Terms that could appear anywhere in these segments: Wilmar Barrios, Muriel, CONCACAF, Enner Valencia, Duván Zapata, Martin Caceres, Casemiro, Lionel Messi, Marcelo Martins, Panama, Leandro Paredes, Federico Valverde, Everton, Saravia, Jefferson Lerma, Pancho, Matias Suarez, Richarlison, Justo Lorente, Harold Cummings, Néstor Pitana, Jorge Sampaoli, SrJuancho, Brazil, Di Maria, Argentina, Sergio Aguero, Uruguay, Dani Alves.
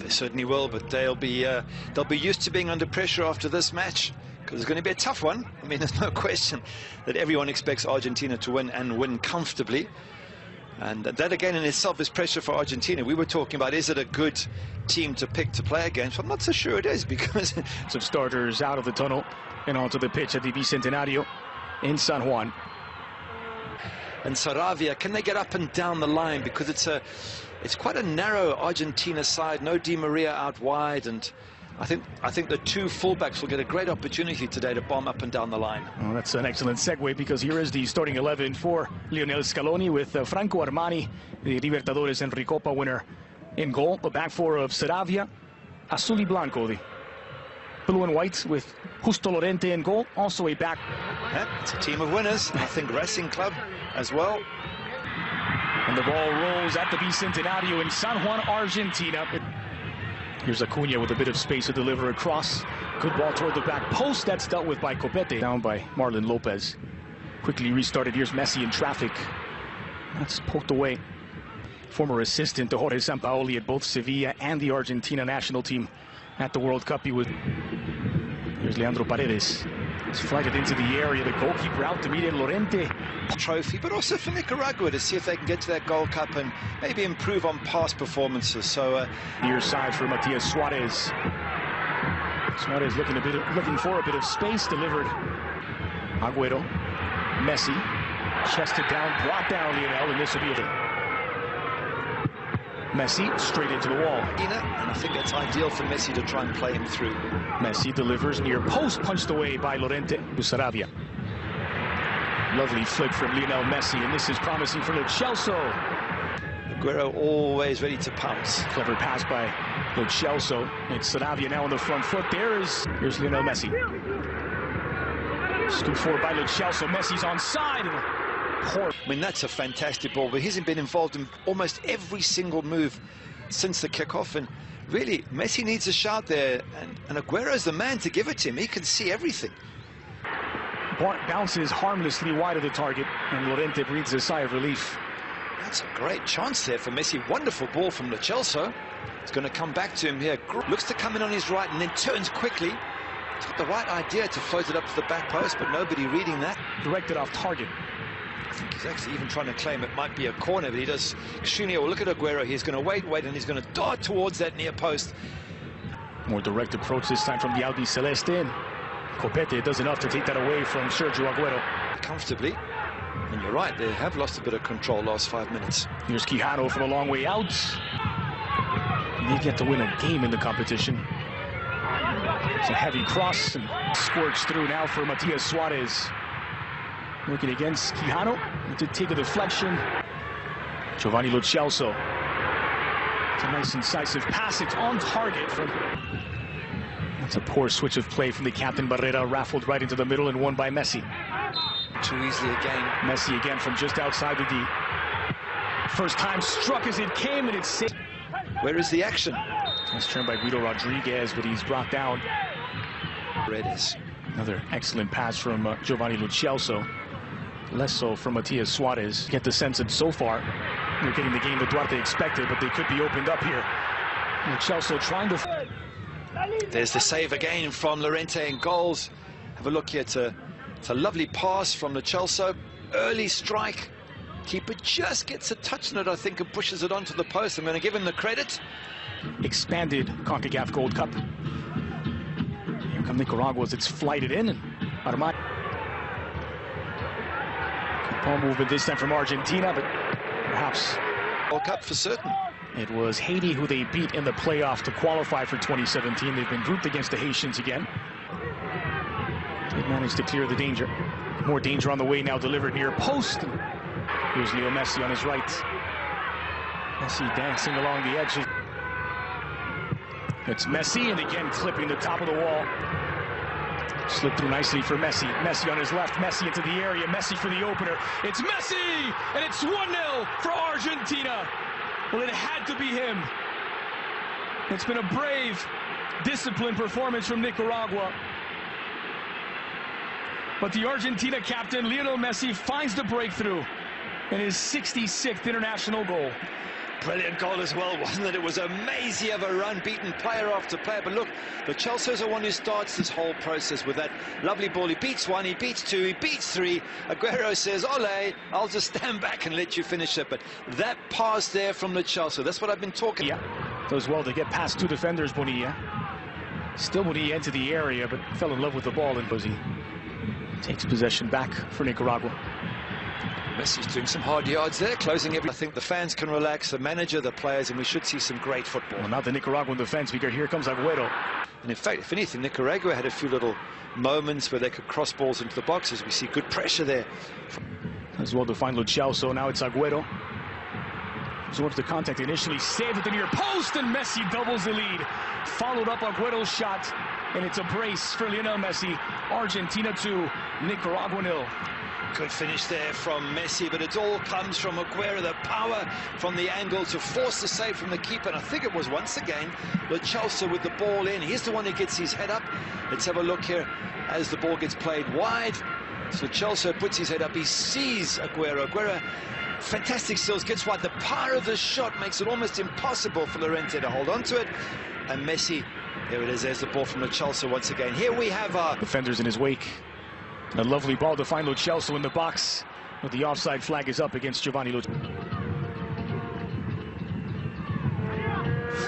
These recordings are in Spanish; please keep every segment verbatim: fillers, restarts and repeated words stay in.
They certainly will, but they'll be uh, they'll be used to being under pressure after this match, because it's going to be a tough one. I mean, there's no question that everyone expects Argentina to win and win comfortably. And that again in itself is pressure for Argentina. We were talking about, is it a good team to pick to play against? I'm not so sure it is, because some starters out of the tunnel and onto the pitch at the Bicentenario in San Juan. And Saravia, can they get up and down the line? Because it's a, it's quite a narrow Argentina side. No Di Maria out wide, and I think I think the two fullbacks will get a great opportunity today to bomb up and down the line. Well, that's an excellent segue, because here is the starting eleven for Lionel Scaloni, with uh, Franco Armani, the Libertadores and Recopa winner, in goal. The back four of Saravia, Azul y Blanco, the blue and white, with Justo Lorente in goal, also a back. Yeah, it's a team of winners. I think Racing Club as well. And the ball rolls at the Bicentenario in San Juan, Argentina. Here's Acuna with a bit of space to deliver across. Good ball toward the back post. That's dealt with by Copete. Down by Marlon Lopez. Quickly restarted. Here's Messi in traffic. That's poked away. Former assistant to Jorge Sampaoli at both Sevilla and the Argentina national team at the World Cup. He was. Here's Leandro Paredes. It's flighted into the area. The goalkeeper out to meet in Lorente. Trophy, but also for Nicaragua, to see if they can get to that Gold Cup and maybe improve on past performances. So uh, near side for Matias Suarez. Suarez looking a bit, looking for a bit of space. Delivered. Aguero, Messi, chested down, brought down Lionel, and this will be it. Messi straight into the wall. And I think that's ideal for Messi to try and play him through. Messi delivers near post, punched away by Lorente. Saravia. Lovely flick from Lionel Messi, and this is promising for Lo Celso. Aguero always ready to pounce. Clever pass by Lo Celso. It's Saravia now on the front foot. There is. Here's Lionel Messi. Scooped forward by Lo Celso. Messi's onside. I mean, that's a fantastic ball, but he's been involved in almost every single move since the kickoff, and really, Messi needs a shot there, and, and Aguero's the man to give it to him. He can see everything. Bounces harmlessly wide of the target, and Lorente breathes a sigh of relief. That's a great chance there for Messi. Wonderful ball from Lo Celso. It's going to come back to him here. Looks to come in on his right, and then turns quickly. It's got the right idea to float it up to the back post, but nobody reading that. Directed off target. I think he's actually even trying to claim it might be a corner, but he does extremely well. Look at Aguero. He's going to wait, wait, and he's going to dart towards that near post. More direct approach this time from the Albi Celeste. And Copete does enough to take that away from Sergio Aguero. Comfortably. And you're right, they have lost a bit of control last five minutes. Here's Quijano from a long way out. And they get to win a game in the competition. It's a heavy cross and squirts through now for Matias Suarez. Looking against Quijano, to take a deflection. Giovani Lo Celso. It's a nice incisive pass. It's on target. From... That's a poor switch of play from the captain. Barrera raffled right into the middle and won by Messi. Too easily again. Messi again from just outside the D. First time struck as it came, and it's saved. Where is the action? Nice turn by Guido Rodriguez, but he's brought down. Paredes. Another excellent pass from uh, Giovani Lo Celso. Less so from Matias Suarez. Get the sense that so far they're getting the game that Duarte expected, but they could be opened up here. Lo Celso trying to... There's the save again from Lorente in goals. Have a look here. It's a, it's a lovely pass from Lo Celso. Early strike. Keeper just gets a touch on it, I think, and pushes it onto the post. I'm going to give him the credit. Expanded CONCACAF Gold Cup. Here come Nicaragua as it's flighted in. Armani. Ball movement this time from Argentina, but perhaps World Cup for certain. It was Haiti who they beat in the playoff to qualify for twenty seventeen. They've been grouped against the Haitians again. They managed to clear the danger. More danger on the way now, delivered near post. Here's Leo Messi on his right. Messi dancing along the edges. It's Messi, and again clipping the top of the wall. Slipped through nicely for Messi. Messi on his left. Messi into the area. Messi for the opener. It's Messi! And it's one nil for Argentina. Well, it had to be him. It's been a brave, disciplined performance from Nicaragua. But the Argentina captain, Lionel Messi, finds the breakthrough in his sixty-sixth international goal. Brilliant goal as well, wasn't it? It was a mazy of a run, beaten player after player. But look, Lo Celso is the one who starts this whole process with that lovely ball. He beats one, he beats two, he beats three. Aguero says, ole, I'll just stand back and let you finish it. But that pass there from Lo Celso, that's what I've been talking about. Yeah, does well to get past two defenders, Bonilla. Still Bonilla into the area, but fell in love with the ball in Buzzi. Takes possession back for Nicaragua. Messi's doing some hard yards there, closing every... I think the fans can relax, the manager, the players, and we should see some great football. Well, not the Nicaraguan defense, because here comes Aguero. And in fact, if anything, Nicaragua had a few little moments where they could cross balls into the boxes. We see good pressure there. As well to find Lo Celso, now it's Aguero. Absorbs the contact initially, saved at the near post, and Messi doubles the lead. Followed up Aguero's shot, and it's a brace for Lionel Messi. Argentina two, Nicaragua nil. Good finish there from Messi, but it all comes from Aguero, the power from the angle to force the save from the keeper. And I think it was once again Lo Celso with the ball in. He's the one who gets his head up. Let's have a look here as the ball gets played wide. So Lo Celso puts his head up. He sees Aguero. Aguero, fantastic skills, gets wide. The power of the shot makes it almost impossible for Lorente to hold on to it. And Messi, there it is. There's the ball from Lo Celso once again. Here we have our defenders in his wake. A lovely ball to find Lo Celso in the box, but the offside flag is up against Giovani Lo Celso.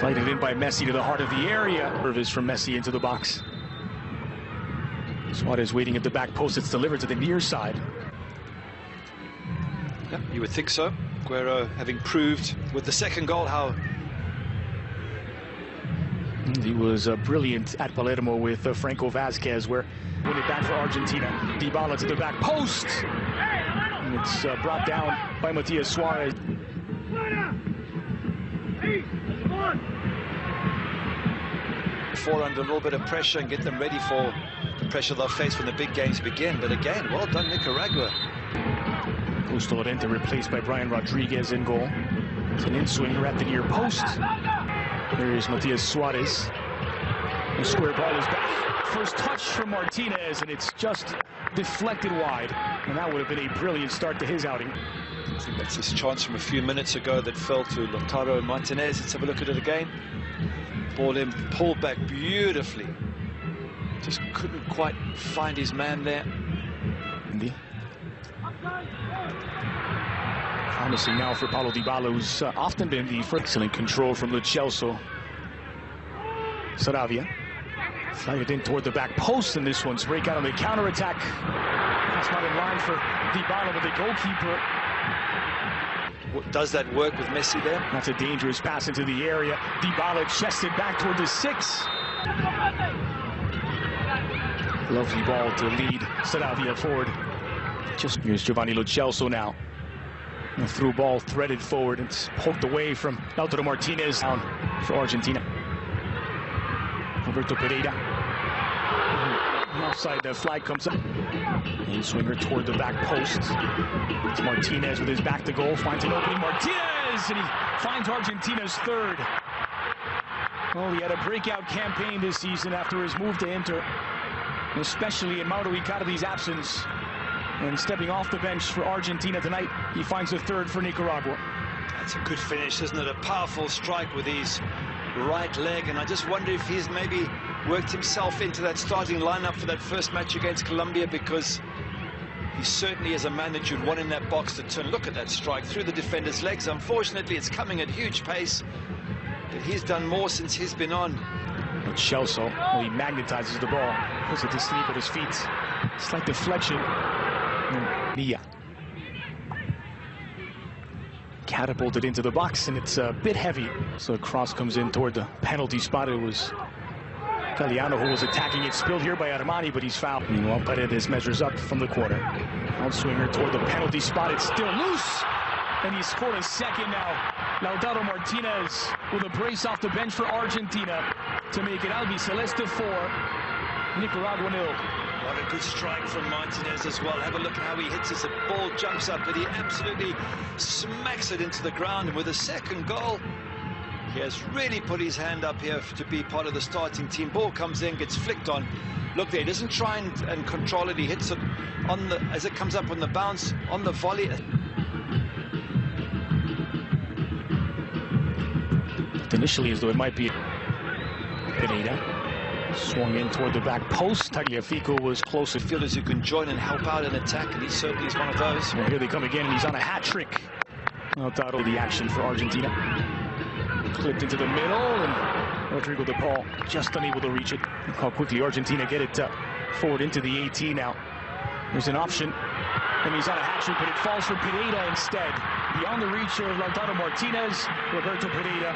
Fighted in by Messi to the heart of the area. Service from Messi into the box. Suarez waiting at the back post. It's delivered to the near side. Yep, you would think so. Aguero having proved with the second goal how... He was uh, brilliant at Palermo with uh, Franco Vazquez, where win it back for Argentina. Dybala to the back post. And it's uh, brought down by Matias Suarez. Fall under a little bit of pressure and get them ready for the pressure they'll face when the big games begin. But again, well done, Nicaragua. Justo Lorente replaced by Brian Rodriguez in goal. It's an in-swinger at the near post. There is Matias Suarez. The square ball is back. First touch from Martinez, and it's just deflected wide. And that would have been a brilliant start to his outing. I think that's his chance from a few minutes ago that fell to Lautaro Martinez. Let's have a look at it again. Ball in, pulled back beautifully. Just couldn't quite find his man there. Andy. Promising now for Paulo Dybala, who's uh, often been the first. Excellent control from Lo Celso. Saravia. Slided in toward the back post, and this one's breakout on the counter-attack. That's not in line for Dybala, but the goalkeeper. Does that work with Messi there? That's a dangerous pass into the area. Dybala chested back toward the six. Lovely ball to lead Saravia forward. Just here's Giovani Lo Celso now. The through ball threaded forward and poked away from Lautaro Martinez. Down for Argentina. Roberto Pereyra. Offside, the flag comes up. In swinger toward the back post. It's Martinez with his back to goal. Finds an opening. Martinez! And he finds Argentina's third. Well, he had a breakout campaign this season after his move to Inter, especially in Mauro Icardi's absence. And stepping off the bench for Argentina tonight, he finds a third for Nicaragua. That's a good finish, isn't it? A powerful strike with his right leg. And I just wonder if he's maybe worked himself into that starting lineup for that first match against Colombia, because he certainly is a man that you'd want in that box to turn. Look at that strike through the defender's legs. Unfortunately, it's coming at huge pace. But he's done more since he's been on. But Celso, well, he magnetizes the ball, puts it to sleep at his feet. Slight deflection. Nia catapulted into the box, and it's a bit heavy, so a cross comes in toward the penalty spot. It was Galeano who was attacking it, spilled here by Armani, but he's fouled. Meanwhile, Paredes measures up from the corner. Outswinger toward the penalty spot. It's still loose, and he scored a second now. Lautaro Martinez with a brace off the bench for Argentina to make it Albiceleste four, Nicaragua nil. What a good strike from Martinez as well. Have a look at how he hits as the ball jumps up, but he absolutely smacks it into the ground. And with a second goal, he has really put his hand up here to be part of the starting team. Ball comes in, gets flicked on. Look there, he doesn't try and, and control it. He hits it on the as it comes up on the bounce, on the volley. looked initially as though it might be Pineda. Swung in toward the back post. Tagliafico was close. Fielders who can join and help out in attack, and he certainly is one of those. Well, here they come again, and he's on a hat trick. Lautaro, the action for Argentina. Clipped into the middle, and Rodrigo De Paul just unable to reach it. Look how quickly Argentina get it uh, forward into the eighteen now. There's an option, and he's on a hat trick, but it falls for Pineda instead. Beyond the reach of Lautaro Martinez, Roberto Pereyra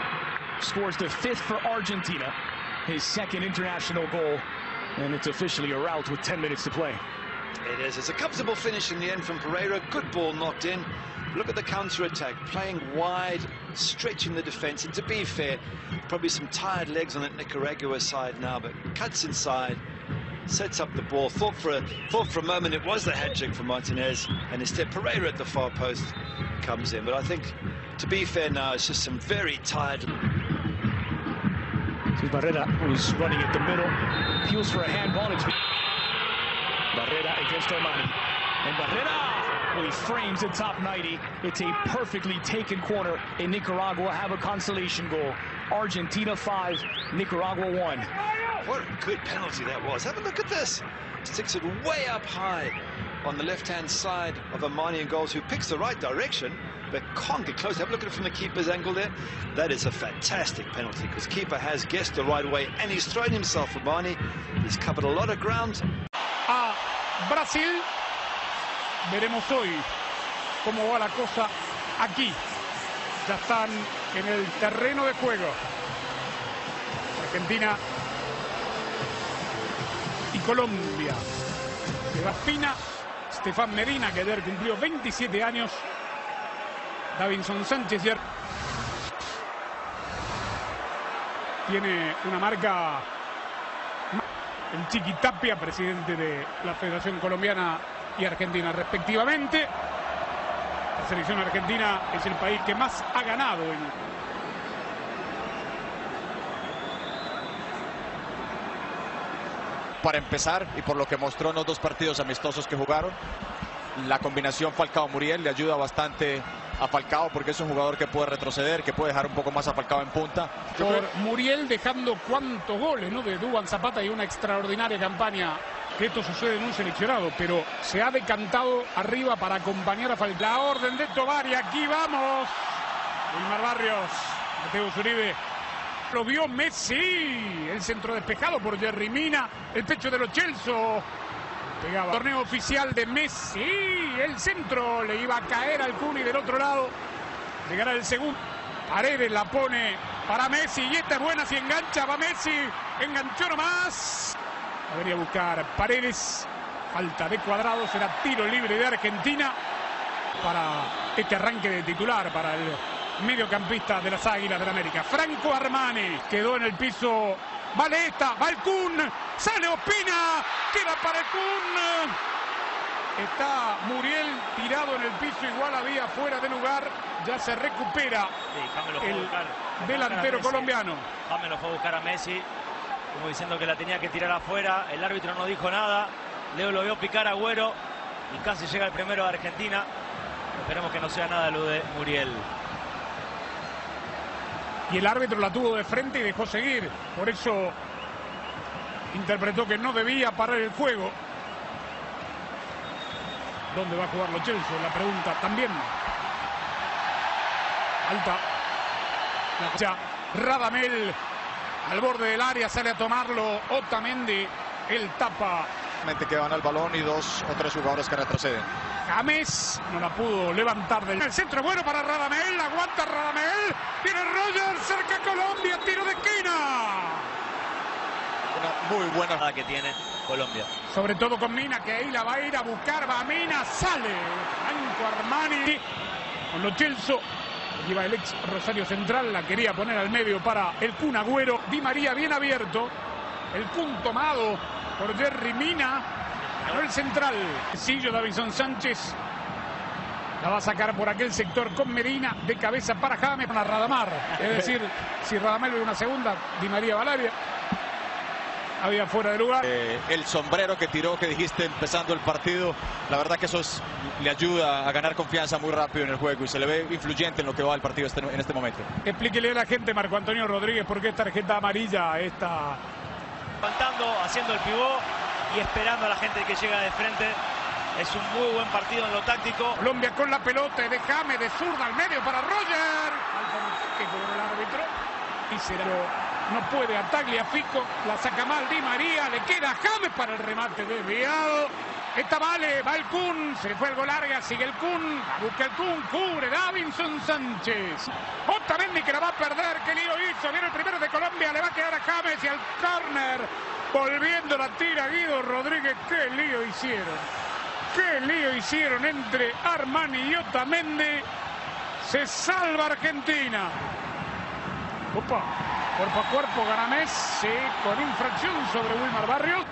scores the fifth for Argentina. His second international goal, and it's officially a rout with ten minutes to play. It is. It's a comfortable finish in the end from Pereyra. Good ball knocked in. Look at the counter-attack, playing wide, stretching the defence. And to be fair, probably some tired legs on that Nicaragua side now, but cuts inside, sets up the ball. Thought for a, thought for a moment it was the hat-trick for Martinez, and instead Pereyra at the far post comes in. But I think, to be fair now, it's just some very tired... Barrera, who's running at the middle, appeals for a handball. It's Barrera against Armani, and Barrera, well, he frames the top ninety. It's a perfectly taken corner, and Nicaragua have a consolation goal. Argentina five, Nicaragua one. What a good penalty that was. Have a look at this. Sticks it way up high on the left-hand side of Armani and Goals, who picks the right direction, but can't get close. Have a look at it from the keeper's angle there. That is a fantastic penalty, because keeper has guessed the right way, and he's thrown himself. Armani, he's covered a lot of ground. A Brasil, veremos hoy cómo va la cosa aquí. Ya están en el terreno de juego. Argentina y Colombia. Raspina, Stefan Medina, que ayer cumplió veintisiete años. Davinson Sánchez ayer tiene una marca. El Chiquitapia, presidente de la Federación Colombiana y Argentina respectivamente. La selección argentina es el país que más ha ganado en... Para empezar, y por lo que mostró en los dos partidos amistosos que jugaron, la combinación Falcao-Muriel le ayuda bastante a Falcao, porque es un jugador que puede retroceder, que puede dejar un poco más a Falcao en punta. Por Muriel dejando cuántos goles, ¿no?, de Duván Zapata, y una extraordinaria campaña, que esto sucede en un seleccionado, pero se ha decantado arriba para acompañar a Falcao. La orden de Tobar, y aquí vamos. Wilmar Barrios, Mateo Zuribe. Lo vio Messi, el centro despejado por Jerry Mina, el pecho de Lo Celso, pegaba. Torneo oficial de Messi, el centro le iba a caer al Cuni del otro lado, llegará el segundo. Paredes la pone para Messi, y esta es buena, si engancha, va Messi, enganchó nomás. Debería buscar Paredes, falta de Cuadrado, será tiro libre de Argentina para este arranque de titular para el... mediocampista de las Águilas del América. Franco Armani quedó en el piso. Vale esta, va el Kun, sale Ospina, queda para el Kun. Está Muriel tirado en el piso, igual había fuera de lugar. Ya se recupera sí, el buscar, delantero colombiano. James lo fue a buscar a Messi, como diciendo que la tenía que tirar afuera. El árbitro no dijo nada. Leo lo vio picar a Agüero y casi llega el primero de Argentina. Esperemos que no sea nada lo de Muriel. Y el árbitro la tuvo de frente y dejó seguir. Por eso interpretó que no debía parar el juego. ¿Dónde va a jugar Lo Celso? La pregunta también. Alta. La... Radamel al borde del área, sale a tomarlo Otamendi. El tapa. Que van al balón y dos o tres jugadores que retroceden. James no la pudo levantar del... El centro bueno para Radamel, aguanta Radamel, tiene Roger, cerca Colombia, tiro de esquina. Una muy buena jugada que tiene Colombia. Sobre todo con Mina, que ahí la va a ir a buscar, va a Mina, sale Franco Armani. Con Lo Celso, lleva el ex Rosario Central, la quería poner al medio para el Kun Agüero. Di María bien abierto, el Kun tomado por Jerry Mina. Ganó el central. Sillo, Davinson Sánchez. La va a sacar por aquel sector con Medina. De cabeza para James, para Radamel. Es decir, si Radamel ve una segunda, Di María Valaria. había fuera de lugar. Eh, el sombrero que tiró, que dijiste empezando el partido, la verdad que eso es, le ayuda a ganar confianza muy rápido en el juego y se le ve influyente en lo que va el partido este, en este momento. Explíquele a la gente, Marco Antonio Rodríguez, por qué es tarjeta amarilla esta. Levantando, haciendo el pivot y esperando a la gente que llega de frente. Es un muy buen partido en lo táctico. Colombia con la pelota, de James, de zurda al medio para Roger. Que cobró el árbitro. Y será. No puede a Tagliafico. La saca mal Di María. Le queda James para el remate desviado. Esta vale, va el Kun. Se fue algo larga. Sigue el Kun. Busca el Kun. Cubre Davinson Sánchez. Otamendi que la va a perder. Que lío hizo. Viene el primero de Colombia. Le va a quedar a James y al córner. Volviendo la tira Guido Rodríguez. Qué lío hicieron. Qué lío hicieron entre Armani y Otamendi. Se salva Argentina. Opa, cuerpo a cuerpo gana Messi con infracción sobre Wilmar Barrios.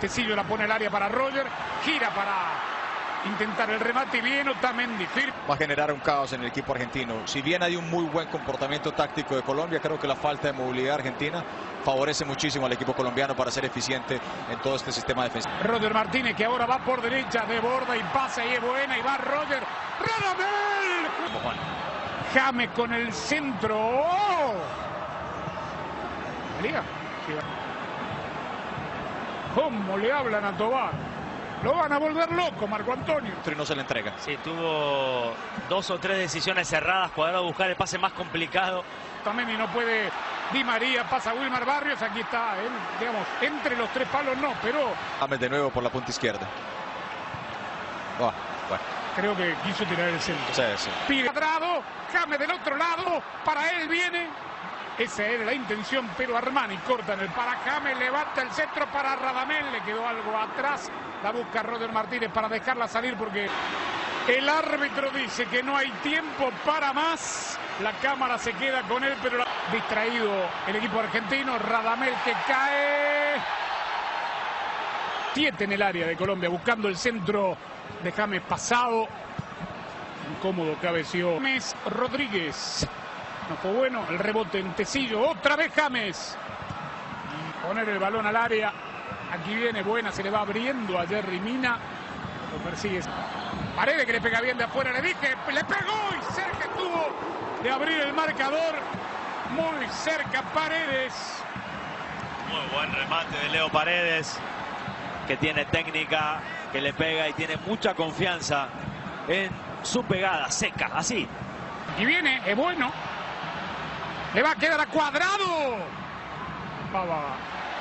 Tecillo la pone el área para Roger. Gira para intentar el remate y bien Otamendi. Va a generar un caos en el equipo argentino. Si bien hay un muy buen comportamiento táctico de Colombia, creo que la falta de movilidad argentina favorece muchísimo al equipo colombiano para ser eficiente en todo este sistema defensivo. Roger Martínez, que ahora va por derecha, de borda y pasa y es buena y va Roger. ¡Radamel! James con el centro. ¡Oh! ¿Cómo le hablan a Tobar? Lo van a volver loco, Marco Antonio. Y no se le entrega. Sí, tuvo dos o tres decisiones cerradas. Cuadrado a buscar el pase más complicado. También y no puede. Di María pasa a Wilmar Barrios. Aquí está, ¿eh? Digamos, entre los tres palos no, pero... James de nuevo por la punta izquierda. Oh, bueno. Creo que quiso tirar el centro. Sí, sí. Pide Cuadrado, James del otro lado. Para él viene. Esa era la intención, pero Armani corta en el para James, levanta el centro para Radamel, le quedó algo atrás. La busca Roger Martínez para dejarla salir porque el árbitro dice que no hay tiempo para más. La cámara se queda con él, pero la... distraído el equipo argentino. Radamel que cae. Siete en el área de Colombia, buscando el centro de James pasado. Incómodo cabeció James Rodríguez. No fue bueno, el rebote en Tecillo, otra vez James. Poner el balón al área, aquí viene buena, se le va abriendo a Jerry Mina. Lo persigue. Paredes que le pega bien de afuera, le dije, le pegó y cerca estuvo de abrir el marcador. Muy cerca Paredes. Muy buen remate de Leo Paredes, que tiene técnica, que le pega y tiene mucha confianza en su pegada seca, así. Y viene, es bueno. Le va a quedar a Cuadrado. Va, va.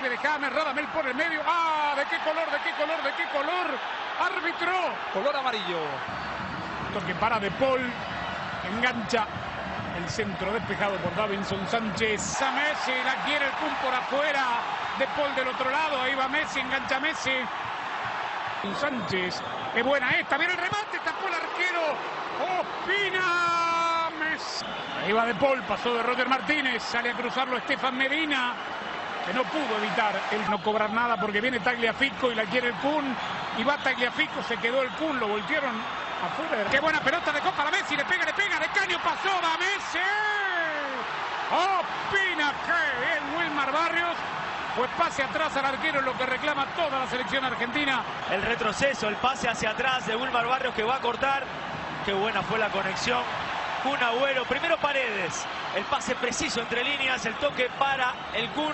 De James, Radamel por el medio. ¡Ah! ¿De qué color? ¿De qué color? ¿De qué color? Árbitro. Color amarillo. Toque para De Paul. Engancha el centro despejado por Davinson Sánchez. A Messi. La quiere el Kun por afuera. De Paul del otro lado. Ahí va Messi. Engancha Messi. Sánchez. Es buena esta. Viene el remate. Tapó el arquero. ¡Ospina! Ahí va De Paul, pasó de Roger Martínez, sale a cruzarlo Estefan Medina, que no pudo evitar él no cobrar nada porque viene Tagliafico y la quiere el Kun, y va Tagliafico, se quedó el Kun, lo voltearon afuera. Qué buena pelota de Copa, la Messi, le pega, le pega, de caño pasó, va Messi. Opina que bien Wilmar Barrios, pues pase atrás al arquero, lo que reclama toda la selección argentina. El retroceso, el pase hacia atrás de Wilmar Barrios que va a cortar, qué buena fue la conexión. Kun Agüero, primero Paredes, el pase preciso entre líneas, el toque para el Kun,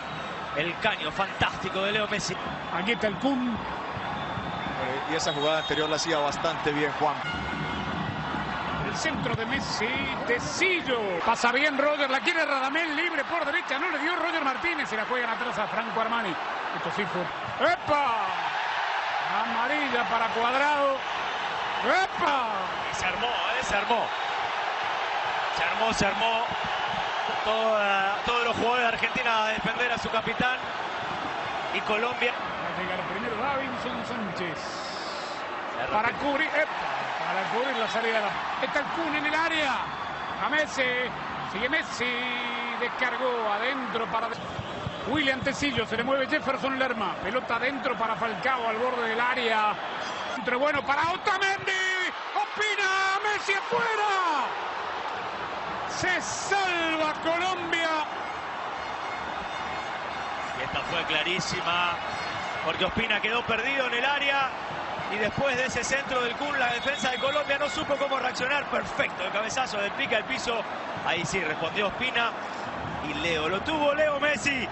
el caño fantástico de Leo Messi. Aquí está el Kun. Eh, y esa jugada anterior la hacía bastante bien Juan. El centro de Messi, Tecillo, pasa bien Roger, la quiere Radamel, libre por derecha, no le dio Roger Martínez y la juegan atrás a Franco Armani. Esto sí fue... ¡Epa! Amarilla para Cuadrado. ¡Epa! Se armó, eh, se armó. Se armó, se armó. Toda, todos los jugadores de Argentina a defender a su capitán. Y Colombia. Va a llegar primero Davinson Sánchez. Para cubrir. Eh, para cubrir la salida. Está el Kun en el área. A Messi. Sigue Messi. Descargó adentro para. William Tecillo. Se le mueve Jefferson Lerma. Pelota adentro para Falcao al borde del área. Entre bueno para Otamendi. Opina. Messi afuera. Se salva Colombia. Y falta fue clarísima, porque Ospina quedó perdido en el área y después de ese centro del Kun, la defensa de Colombia no supo cómo reaccionar. Perfecto, el cabezazo del pica al piso, ahí sí respondió Ospina y Leo, lo tuvo Leo Messi,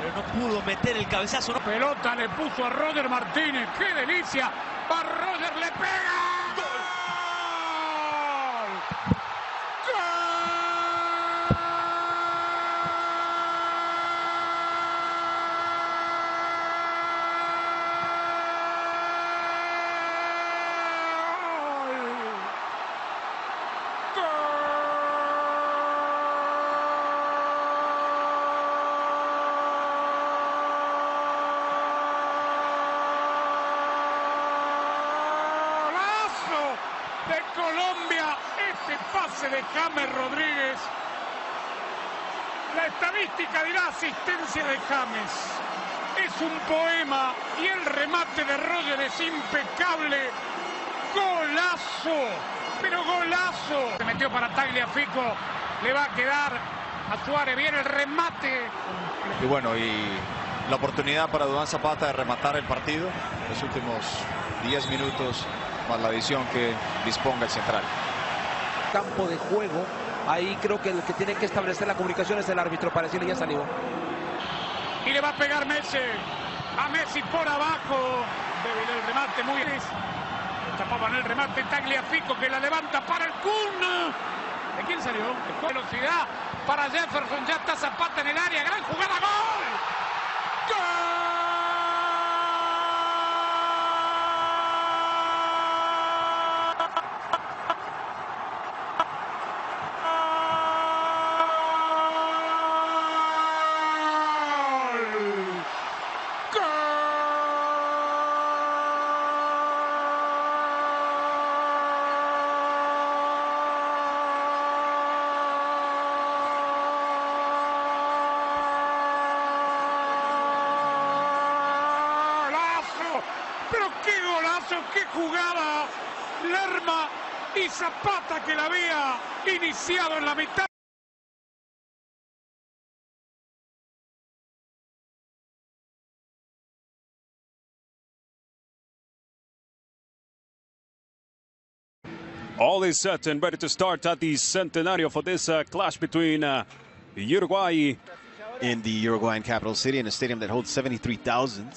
pero no pudo meter el cabezazo. No. Pelota le puso a Roger Martínez, qué delicia, a Roger le pega. De Colombia, este pase de James Rodríguez. La estadística dirá asistencia de James. Es un poema y el remate de Roger es impecable. Golazo, pero golazo. Se metió para Tagliafico, le va a quedar a Suárez. Viene el remate. Y bueno, y la oportunidad para Duván Zapata de rematar el partido. Los últimos diez minutos. Más la visión que disponga el central. Campo de juego, ahí creo que el que tiene que establecer la comunicación es el árbitro, para decirle ya salió. Y le va a pegar Messi, a Messi por abajo, débil el remate, muy bien. Tapaban el remate, Tagliafico que la levanta para el Kun. ¿De quién salió? De velocidad para Jefferson, ya está Zapata en el área, gran jugada, gol. ¡Gol! Pero qué golazo, qué jugada, Lerma y Zapata que la había iniciado en la mitad. All is set and ready to start at the centenario for this uh, clash between uh, Uruguay in the Uruguayan capital city, in a stadium that holds seventy-three thousand.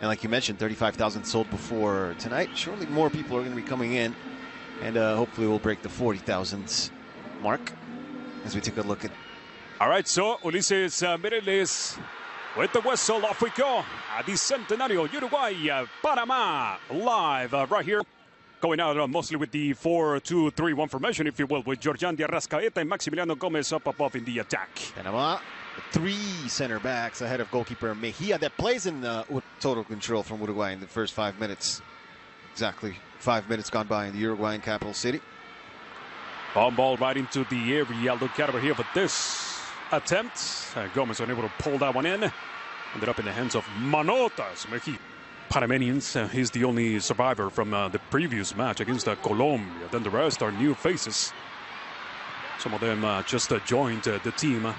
And like you mentioned, thirty-five thousand sold before tonight. Surely more people are going to be coming in, and uh, hopefully we'll break the forty thousand mark as we take a look at. All right, so Ulises uh, Mireles with the whistle. Off we go at the Centenario, Uruguay, uh, Panama, live uh, right here. Going out uh, mostly with the four two three one formation, if you will, with Giorgian de Arrascaeta and Maximiliano Gomez up above in the attack. Panama. Three center backs ahead of goalkeeper Mejia, that plays in uh, total control from Uruguay in the first five minutes. Exactly five minutes gone by in the Uruguayan capital city. Bomb ball right into the area. Look out over here for this attempt. Uh, Gomez unable to pull that one in. Ended up in the hands of Manotas Mejia. Panamanians, uh, he's the only survivor from uh, the previous match against uh, Colombia. Then the rest are new faces. Some of them uh, just uh, joined uh, the team. Uh,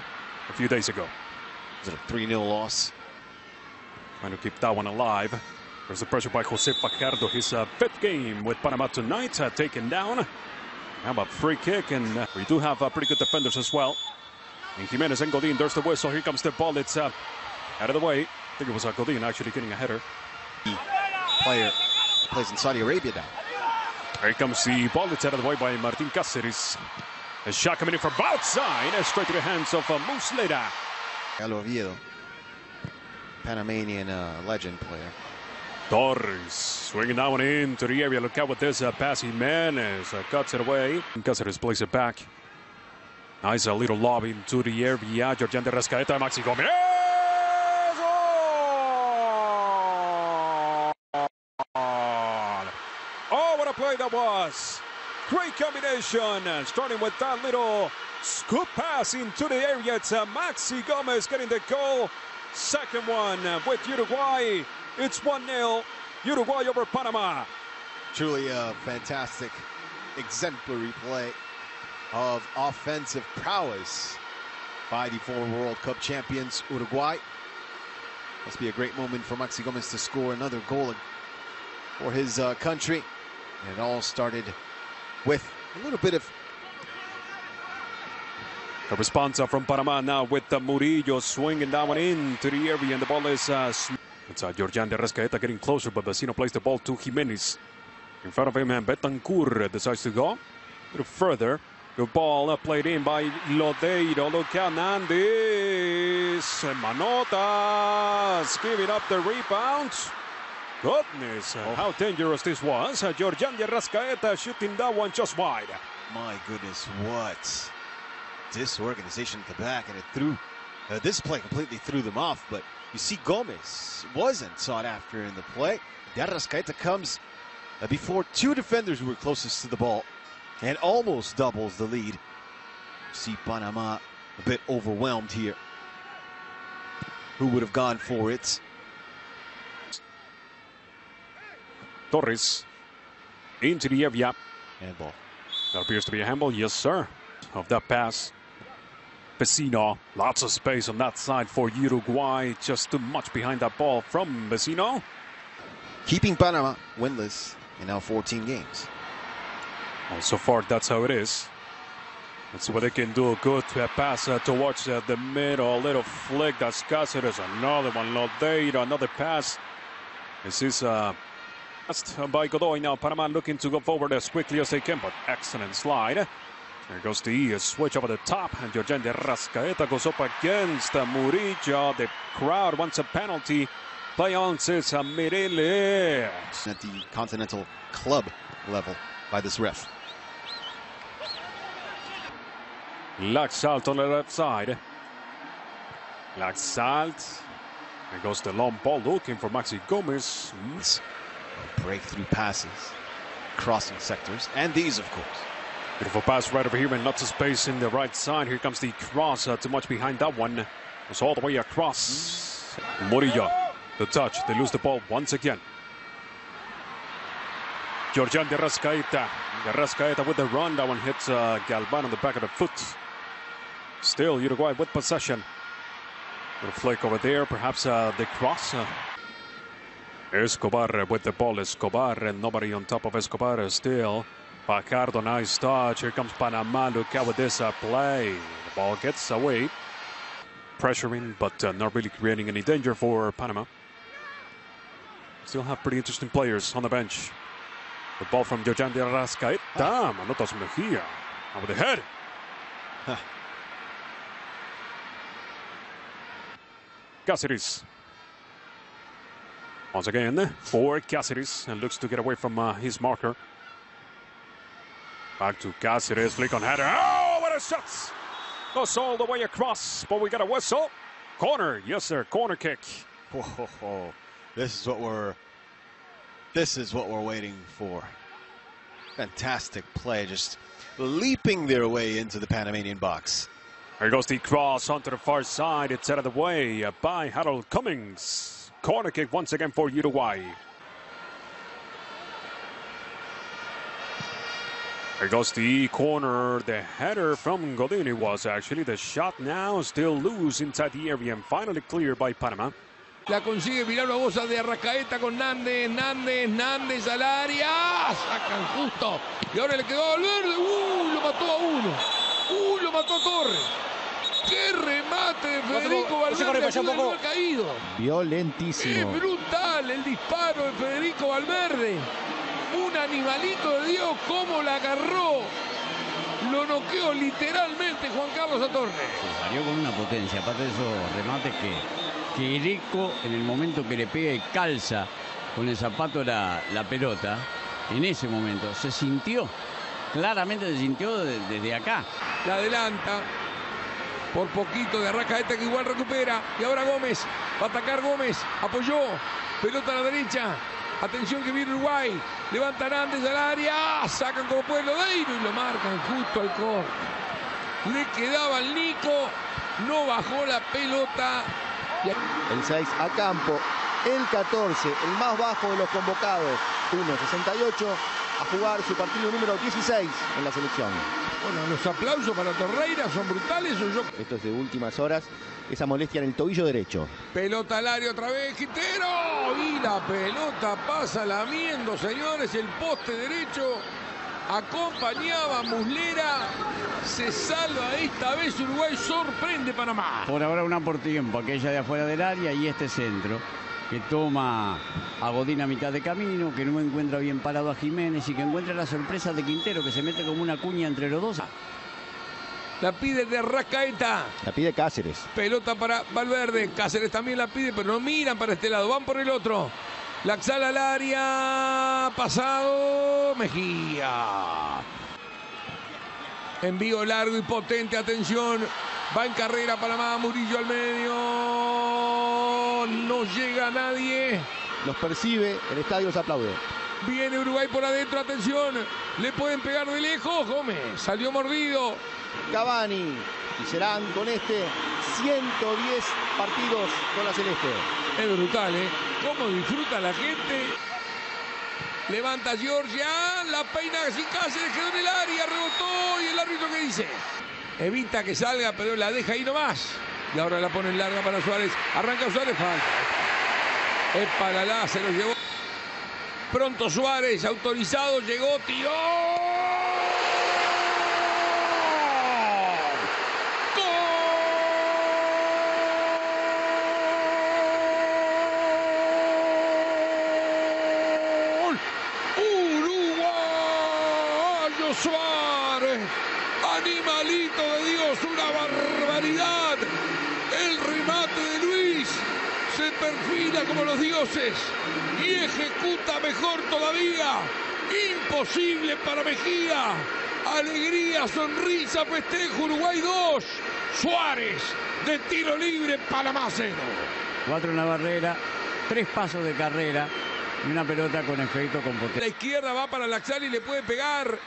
A few days ago. It was a three nil loss. Trying to keep that one alive. There's the pressure by Jose Fajardo. His uh, fifth game with Panama tonight. Uh, taken down. How about free kick? And uh, we do have uh, pretty good defenders as well. And Jimenez and Godin. There's the whistle. Here comes the ball. It's uh, out of the way. I think it was uh, Godin actually getting a header. The player plays in Saudi Arabia now. Here comes the ball. It's out of the way by Martin Caceres. A shot coming in from outside, straight to the hands of uh, Muslera. Oviedo, Panamanian uh, legend player. Torres swinging that one into the area. Look out with this uh, pass. Jimenez uh, cuts it away. Cáceres plays it back. Nice uh, little lob into the area. Giorgian de Arrascaeta, Maxi Gomez. Oh! Oh, what a play that was! Great combination, starting with that little scoop pass into the area. It's uh, Maxi Gomez getting the goal. Second one with Uruguay. It's one nil, Uruguay over Panama. Truly a fantastic, exemplary play of offensive prowess by the former World Cup champions Uruguay. Must be a great moment for Maxi Gomez to score another goal for his uh, country. And it all started with a little bit of the response from Panama now with the Murillo swinging that one into the area, and the ball is uh, it's uh, Giorgian de Arrascaeta getting closer, but Vecino plays the ball to Jimenez. In front of him, and Betancur decides to go a little further. The ball played in by Lodeiro. Look at Nandis. Manotas giving up the rebound. Goodness, oh, how dangerous this was. Giorgian de Arrascaeta shooting that one just wide. My goodness, what disorganization at the back. And it threw, uh, this play completely threw them off. But you see, Gomez wasn't sought after in the play. De Arrascaeta comes uh, before two defenders who were closest to the ball and almost doubles the lead. See Panama a bit overwhelmed here. Who would have gone for it? Torres into the area. Handball. That appears to be a handball. Yes, sir. Of that pass. Vecino. Lots of space on that side for Uruguay. Just too much behind that ball from Vecino. Keeping Panama winless in now fourteen games. Well, so far, that's how it is. Let's see what they can do. Good pass uh, towards uh, the middle. A little flick. That's Caceres. Another one. Lodeiro. Another pass. This is... Uh, by Godoy. Now Panama looking to go forward as quickly as they can, but excellent slide. There goes the switch over the top, and Giorgian de Arrascaeta goes up against Murillo. The crowd wants a penalty. Bayances Mirele. At the continental club level by this ref. Laxalt on the left side. Laxalt. There goes the long ball looking for Maxi Gomez. Breakthrough passes, crossing sectors, and these, of course. Beautiful pass right over here, and lots of space in the right side. Here comes the cross, uh, too much behind that one. It's all the way across. Mm. Murillo, the touch. They lose the ball once again. Giorgian de Arrascaeta. De Arrascaeta with the run. That one hits uh, Galvan on the back of the foot. Still Uruguay with possession. Little flick over there, perhaps uh, the cross. Uh, Escobar with the ball. Escobar, and nobody on top of Escobar still. Fajardo, nice touch. Here comes Panama. Look out with this uh, play. The ball gets away. Pressuring, but uh, not really creating any danger for Panama. Still have pretty interesting players on the bench. The ball from Giorgian de Arrascaeta. Ah. Manotas Mejia. Over the head. Huh. Cáceres. Once again, for Cáceres, and looks to get away from uh, his marker. Back to Cáceres, flick on header. Oh, what a shot! Goes all the way across, but we got a whistle. Corner, yes sir, corner kick. Whoa, ho, ho. This is what we're, this is what we're waiting for. Fantastic play, just leaping their way into the Panamanian box. There goes the cross onto the far side. It's out of the way by Harold Cummings. Corner kick once again for Uruguay. There goes the corner. The header from Godín. It was actually the shot now. Still loose inside the area and finally cleared by Panama. La consigue Villalbabosa de Arrascaeta con Nández. Nández, Nández al área. Sacan justo. Y ahora le quedó Valverde. ¡Uh! Lo mató a uno. ¡Uh! Lo mató a Torres. ¡Qué remate, Federico Valverde! ¡Ayuda al gol caído! Violentísimo. ¡Es brutal el disparo de Federico Valverde! Un animalito de Dios, cómo la agarró. Lo noqueó literalmente Juan Carlos Atorne. Se salió con una potencia, aparte de esos remates que, que Greco, en el momento que le pega y calza con el zapato la, la pelota, en ese momento se sintió, claramente se sintió de, desde acá. La adelanta. Por poquito de Arrascaeta, que igual recupera. Y ahora Gómez. Va a atacar Gómez. Apoyó. Pelota a la derecha. Atención que viene Uruguay. Levantan antes al área. Sacan como puede Lodeiro y lo marcan justo al corte. Le quedaba al Nico. No bajó la pelota. El seis a campo. El catorce. El más bajo de los convocados. uno sesenta y ocho. A jugar su partido número dieciséis en la selección. Bueno, los aplausos para Torreira son brutales. O yo... Esto es de últimas horas, esa molestia en el tobillo derecho. Pelota al área otra vez, Quintero. Y la pelota pasa lamiendo, señores, el poste derecho. Acompañaba a Muslera. Se salva esta vez Uruguay, sorprende Panamá. Por ahora una por tiempo, aquella de afuera del área y este centro que toma a Godín a mitad de camino, que no encuentra bien parado a Jiménez y que encuentra la sorpresa de Quintero, que se mete como una cuña entre los dos. La pide de Arrascaeta. La pide Cáceres. Pelota para Valverde. Cáceres también la pide, pero no miran para este lado, van por el otro. Laxalt al área, pasado, Mejía. Envío largo y potente, atención. Va en carrera Panamá, Murillo al medio. No llega nadie. Los percibe, el estadio los aplaude. Viene Uruguay por adentro, atención. Le pueden pegar de lejos, Gómez. Salió mordido. Cavani. Y serán con este ciento diez partidos con la celeste. Es brutal, ¿eh? Cómo disfruta la gente. Levanta Giorgian, la peina sin Cáceres, quedó en el área, rebotó y el árbitro que dice. Evita que salga, pero la deja ahí nomás. Y ahora la ponen larga para Suárez. Arranca Suárez, falta. Es para la, se lo llevó. Pronto Suárez, autorizado, llegó, tiró. Suárez, animalito de Dios, una barbaridad. El remate de Luis se perfila como los dioses y ejecuta mejor todavía. Imposible para Mejía. Alegría, sonrisa, festejo. Uruguay dos. Suárez de tiro libre, Panamá cero. Cuatro en la barrera, tres pasos de carrera y una pelota con efecto con potencia. La izquierda va para Laxalt y le puede pegar.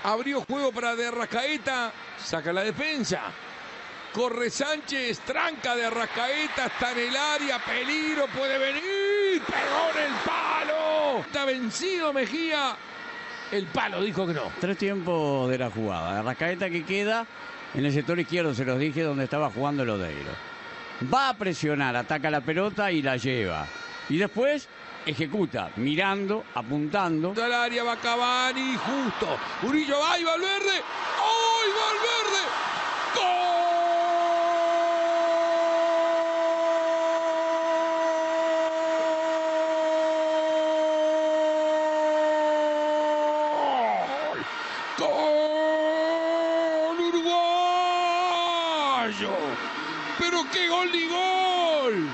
Abrió juego para de Arrascaeta, saca la defensa. Corre Sánchez, tranca de Arrascaeta, está en el área, peligro, puede venir, pegó en el palo. Está vencido Mejía, el palo dijo que no. Tres tiempos de la jugada, de Arrascaeta que queda en el sector izquierdo, se los dije, donde estaba jugando el Odeiro. Va a presionar, ataca la pelota y la lleva. Y después... ejecuta, mirando, apuntando. Al área va Cavani, justo. Murillo va y Valverde. ¡Oh, y Valverde! ¡Gol! ¡Gol uruguayo! ¡Pero qué gol ni gol!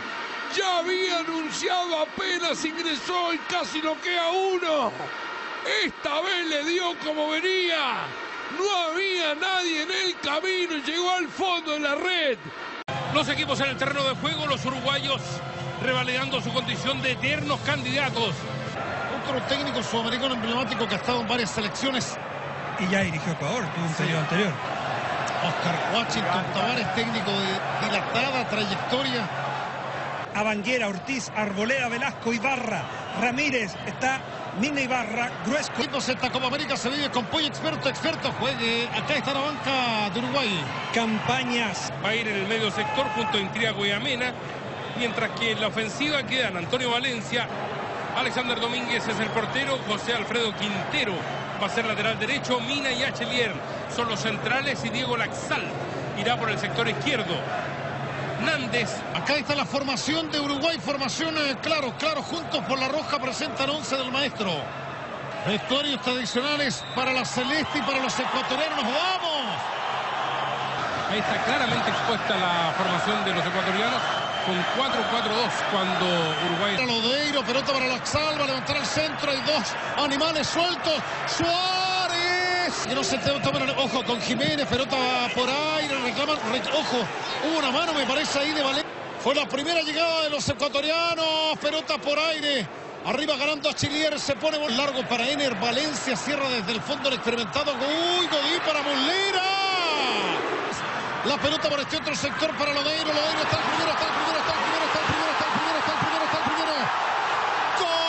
Ya había anunciado, apenas ingresó y casi noquea uno. Esta vez le dio como venía. No había nadie en el camino y llegó al fondo de la red. Los equipos en el terreno de juego, los uruguayos revalidando su condición de eternos candidatos. Otro técnico sudamericano emblemático que ha estado en varias selecciones. Y ya dirigió Ecuador, tuvo un periodo anterior. Oscar Washington Tavares, técnico de dilatada trayectoria. Abanguera, Ortiz, Arboleda, Velasco, Ibarra, Ramírez, está Nina Ibarra, Gruesco. Esta Copa América se vive con Pollo experto, experto, juegue, acá está la banca de Uruguay. Campañas. Va a ir en el medio sector junto a Intriago y Amena, mientras que en la ofensiva quedan Antonio Valencia, Alexander Domínguez es el portero, José Alfredo Quintero va a ser lateral derecho, Mina y Achelier son los centrales y Diego Laxalt irá por el sector izquierdo. Hernández. Acá está la formación de Uruguay, formación eh, claro, claro, juntos por la roja presentan once del maestro. Vestuarios tradicionales para la celeste y para los ecuatorianos, ¡vamos! Ahí está claramente expuesta la formación de los ecuatorianos con cuatro cuatro dos cuando Uruguay... Para Lodeiro, pelota para Laxalt, va a levantar el centro, hay dos animales sueltos, Suárez... Y no se toman, ojo con Jiménez, pelota por aire, reclaman, rec... ojo... Hubo una mano, me parece, ahí de Valencia. Fue la primera llegada de los ecuatorianos. Pelota por aire. Arriba ganando a Chilier. Se pone muy largo para Ener. Valencia cierra desde el fondo el experimentado. ¡Uy, Godín para Muslera! La pelota por este otro sector para Lodeiro. Lodeiro está el primero, está el primero, está el primero, está el primero, está el primero, está el primero, está el primero. ¡Gol!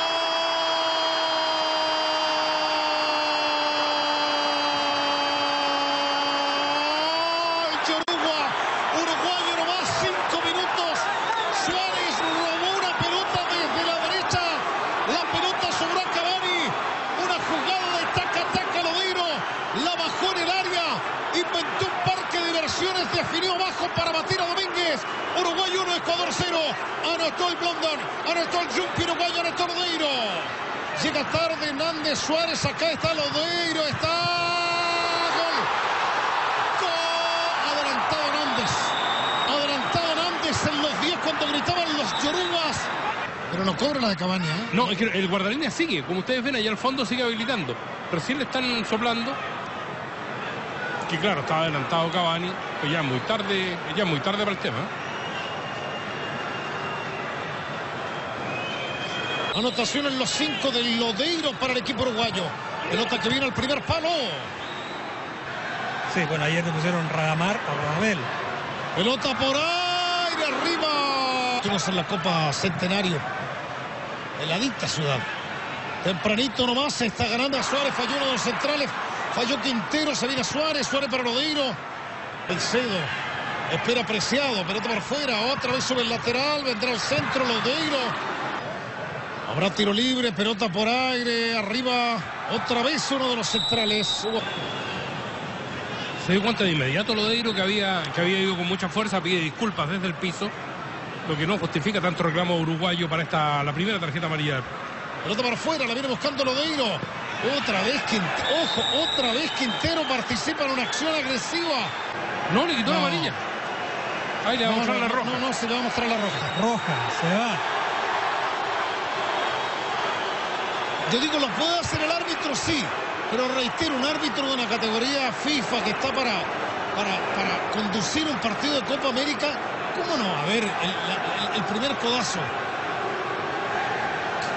tercero, anotó el Blondon, anotó el Jump uruguayo, anotó Lodeiro. Llega tarde Hernández Suárez, acá está Lodeiro, está... cuando gritaban los yorugas, pero no cobra la de Cavani, ¿eh? No, es que el guardalínea sigue, como ustedes ven allá al fondo sigue habilitando, recién le están soplando, que claro, estaba adelantado Cavani, pero ya muy tarde, ya muy tarde para el tema. Anotación en los cinco de Lodeiro para el equipo uruguayo, pelota que viene al primer palo. Sí, bueno, ayer le pusieron Radamel o Radamel. Pelota por aire, arriba. En la Copa Centenario, heladita ciudad, tempranito nomás se está ganando a Suárez, falló uno de los centrales, falló Quintero, se viene Suárez, Suárez para Lodeiro, Pencedo, espera Preciado, pelota para afuera, otra vez sobre el lateral, vendrá al centro Lodeiro, habrá tiro libre, pelota por aire, arriba, otra vez uno de los centrales. Hubo... Se dio cuenta de inmediato Lodeiro que había, que había ido con mucha fuerza, pide disculpas desde el piso, lo que no justifica tanto reclamo uruguayo para esta la primera tarjeta amarilla. Pelota para afuera, la viene buscando Lodeiro. Otra vez Quintero, ojo, otra vez Quintero participa en una acción agresiva. No, le quitó no. la amarilla. Ahí le va no, a mostrar no, la roja. No, no, se le va a mostrar la roja. Roja, se va. Yo digo, lo puede hacer el árbitro, sí. Pero reitero, un árbitro de una categoría FIFA que está para, para, para conducir un partido de Copa América... ¿Cómo no? A ver, el, la, el, el primer codazo.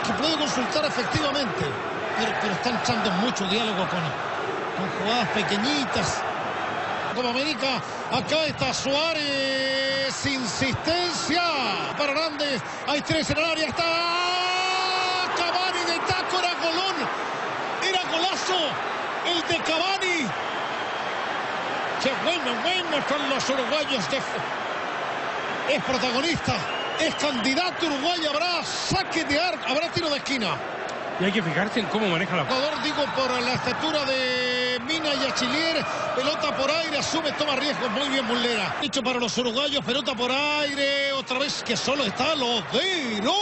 Que puede consultar efectivamente. Pero, pero están echando mucho diálogo con, con jugadas pequeñitas. Copa América. Acá está Suárez. Insistencia para Hernández. Hay tres en el área. Está Cavani de taco. Era golón. Era golazo. El de Cavani. Qué bueno, bueno están los uruguayos de... Es protagonista, es candidato uruguayo, habrá saque de arco, habrá tiro de esquina. Y hay que fijarse en cómo maneja la pelota. Digo, por la estatura de Mina y Achillier, pelota por aire, asume, toma riesgos, muy bien Muslera. Hecho para los uruguayos, pelota por aire, otra vez que solo está Lodeiro.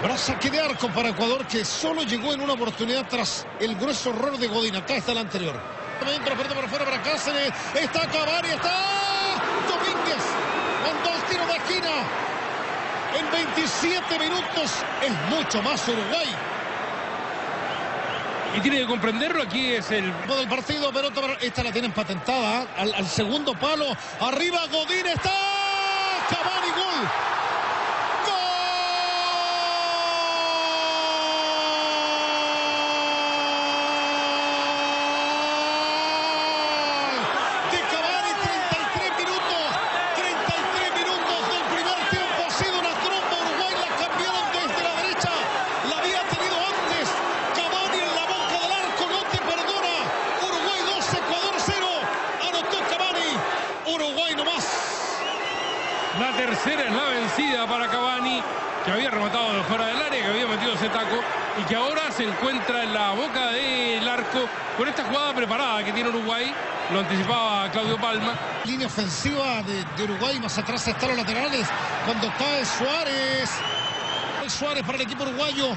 Habrá saque de arco para Ecuador, que solo llegó en una oportunidad tras el grueso error de Godín. Acá está el anterior. Dentro, pelota por fuera para Cáceres, está Cavani, está Domínguez, con dos tiros de esquina, en veintisiete minutos, es mucho más Uruguay. Y tiene que comprenderlo, aquí es el... ...del partido, pelota, pero esta la tienen patentada, al, al segundo palo, arriba Godín, está Cavani, gol. Tercera es la vencida para Cavani, que había rematado de fuera del área, que había metido ese taco y que ahora se encuentra en la boca del arco con esta jugada preparada que tiene Uruguay. Lo anticipaba Claudio Palma. Línea ofensiva de, de Uruguay, más atrás están los laterales cuando cae Suárez. Suárez para el equipo uruguayo.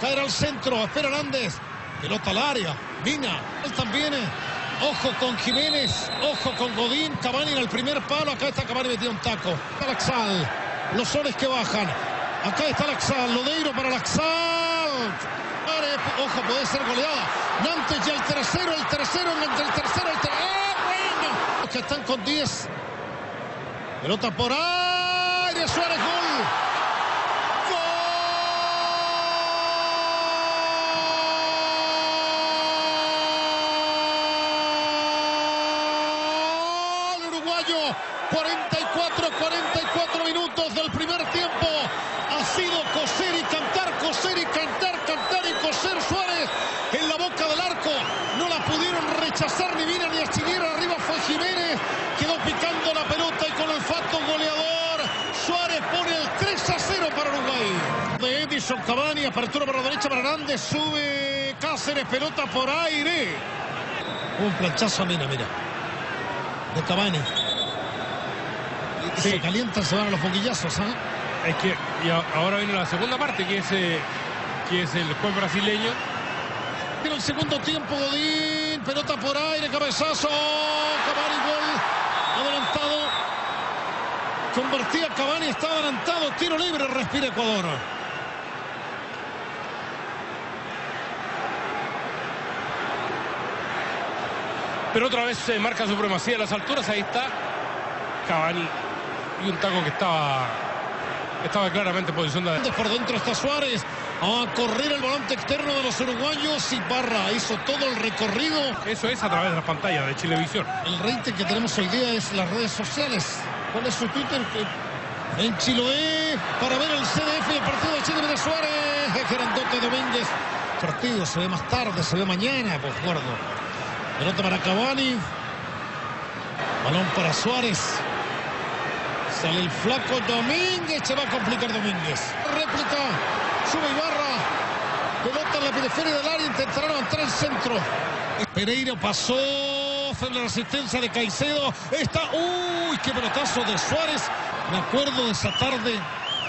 Caerá al centro, espera Hernández. Pelota al área, Mina. Él también... Ojo con Jiménez, ojo con Godín, Cavani en el primer palo, acá está Cavani metido un taco. Está Laxalt, los soles que bajan, acá está Laxalt, Lodeiro para Laxalt. Ojo, puede ser goleada. Nantes y el tercero, el tercero, el tercero, el tercero. ¡Ah, bueno! Que están con diez. Pelota por aire, Suárez, gol. cuarenta y cuatro, cuarenta y cuatro minutos del primer tiempo. Ha sido coser y cantar, coser y cantar, cantar y coser Suárez en la boca del arco. No la pudieron rechazar ni Mina ni Achillier. Arriba fue Jiménez. Quedó picando la pelota y con olfato goleador. Suárez pone el tres a cero para Uruguay. De Edinson Cavani, apertura para la derecha para Hernández. Sube Cáceres, pelota por aire. Un planchazo a Mina, mira. de Cavani. Y sí. Se calientan, se van a los boquillazos. ¿eh? Es que y ahora viene la segunda parte, que es, eh, que es el juez brasileño. Pero el segundo tiempo, Godín, pelota por aire, cabezazo. Cavani, gol adelantado. Convertía Cavani, está adelantado, tiro libre, respira Ecuador. Pero otra vez se marca supremacía a las alturas. Ahí está Cavani. Y un taco que estaba estaba claramente en posición de... Por dentro está Suárez. A correr el volante externo de los uruguayos. Y Barra hizo todo el recorrido. Eso es a través de las pantallas de Chilevisión. El rating que tenemos hoy día es las redes sociales. ¿Cuál es su Twitter? En Chiloé. Para ver el C D F y el partido de Chile de Suárez. Grandote Domínguez. El partido se ve más tarde, se ve mañana. Pues guardo. Pelota para Cavani. Balón para Suárez. Sale el flaco Domínguez. Se va a complicar Domínguez. Réplica. Sube Ibarra. Pelota en la periferia del área. Intentará levantar el centro. Pereyra pasó. Fue la resistencia de Caicedo. Está. ¡Uy! ¡Qué pelotazo de Suárez! Me acuerdo de esa tarde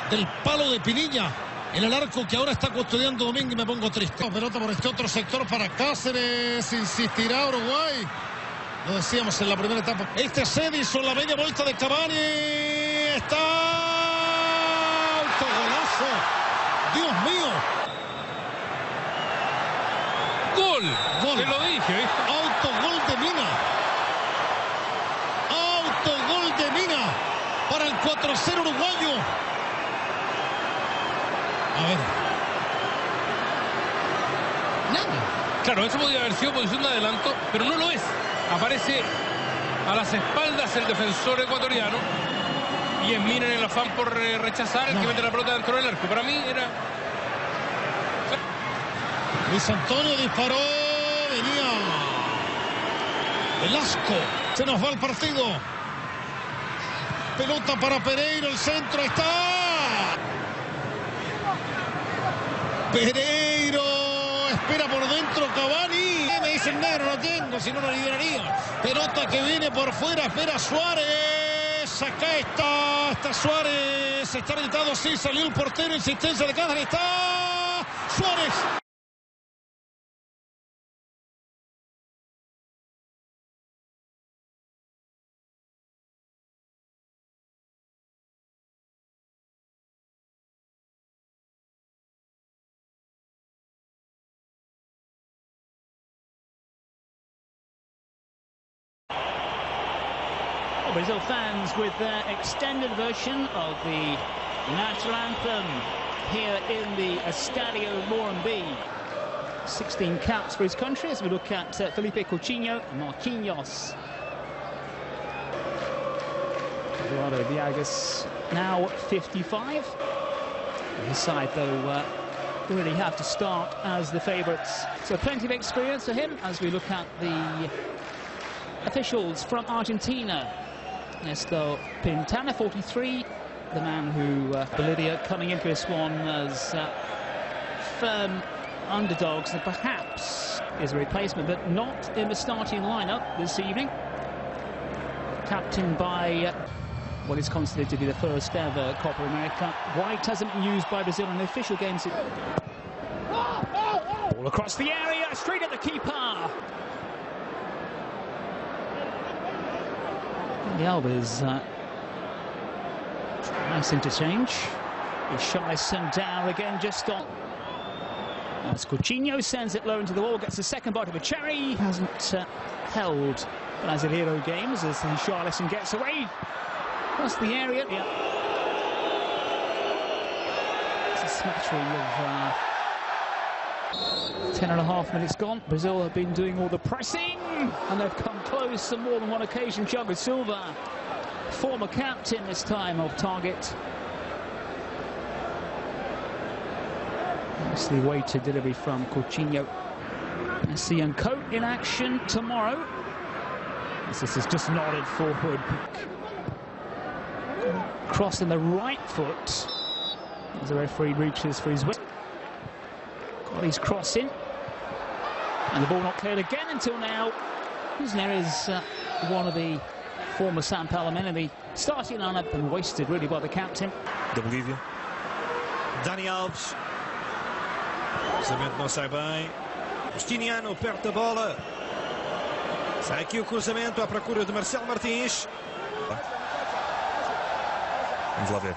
del palo de Pinilla. En el arco que ahora está custodiando Domínguez, me pongo triste. Pelota por este otro sector para Cáceres. Insistirá Uruguay. Lo decíamos en la primera etapa. Este es Edinson, la media vuelta de Cavani. Está. ¡Autogolazo! ¡Dios mío! ¡Gol! ¡Gol! Te lo dije, ¿eh? Autogol de Mina. Autogol de Mina para el cuatro cero uruguayo. A ver. Nada. Claro, eso podría haber sido posición de adelanto, pero no lo es. Aparece a las espaldas el defensor ecuatoriano. Y es Mina en el afán por eh, rechazar el no. que mete la pelota dentro del arco. Para mí era... Luis Antonio disparó. Venía Velasco. Se nos va el partido. Pelota para Pereyra. El centro está... Pereyra, espera por dentro Cavani. Me dicen negro, no tengo, si no lo liberaría. Pelota que viene por fuera, espera Suárez. Acá está, está Suárez. Está habilitado, sí, salió el portero. Insistencia de Cáceres, está Suárez. Brazil fans with their extended version of the national anthem here in the Estadio Morumbi. sixteen caps for his country as we look at uh, Felipe Coutinho and Marquinhos. Eduardo Villegas now fifty-five. His side though uh, really have to start as the favourites. So plenty of experience for him as we look at the officials from Argentina. Néstor Pintana, forty-three, the man who uh, Bolivia coming into this one as uh, firm underdogs and perhaps is a replacement, but not in the starting lineup this evening. Captained by uh, what is considered to be the first ever Copa America. White hasn't been used by Brazil in official games. All across the area, straight at the keeper. Alves, uh, nice interchange. Richarlison down again, just on. As Coutinho sends it low into the wall, gets the second bite of a cherry. Hasn't uh, held Brasileiro games as Richarlison gets away. Across the area. Yeah. It's a smattery of uh, ten and a half minutes gone. Brazil have been doing all the pressing. And they've come close on more than one occasion. Thiago Silva, former captain this time of target. Nicely weighted delivery from Coutinho. Messi and Co in action tomorrow. This is just nodded forward. Crossing the right foot. As the referee reaches for his win. Got his cross in. And the ball not cleared again until now. Neres, uh, one of the former San Palomino. The starting lineup and wasted really by the captain. Double give you. Dani Alves. Cruzamento não sai bem. Justiniano perto da bola. Sai aqui o cruzamento à procura de Marcelo Martins. Vamos lá ver.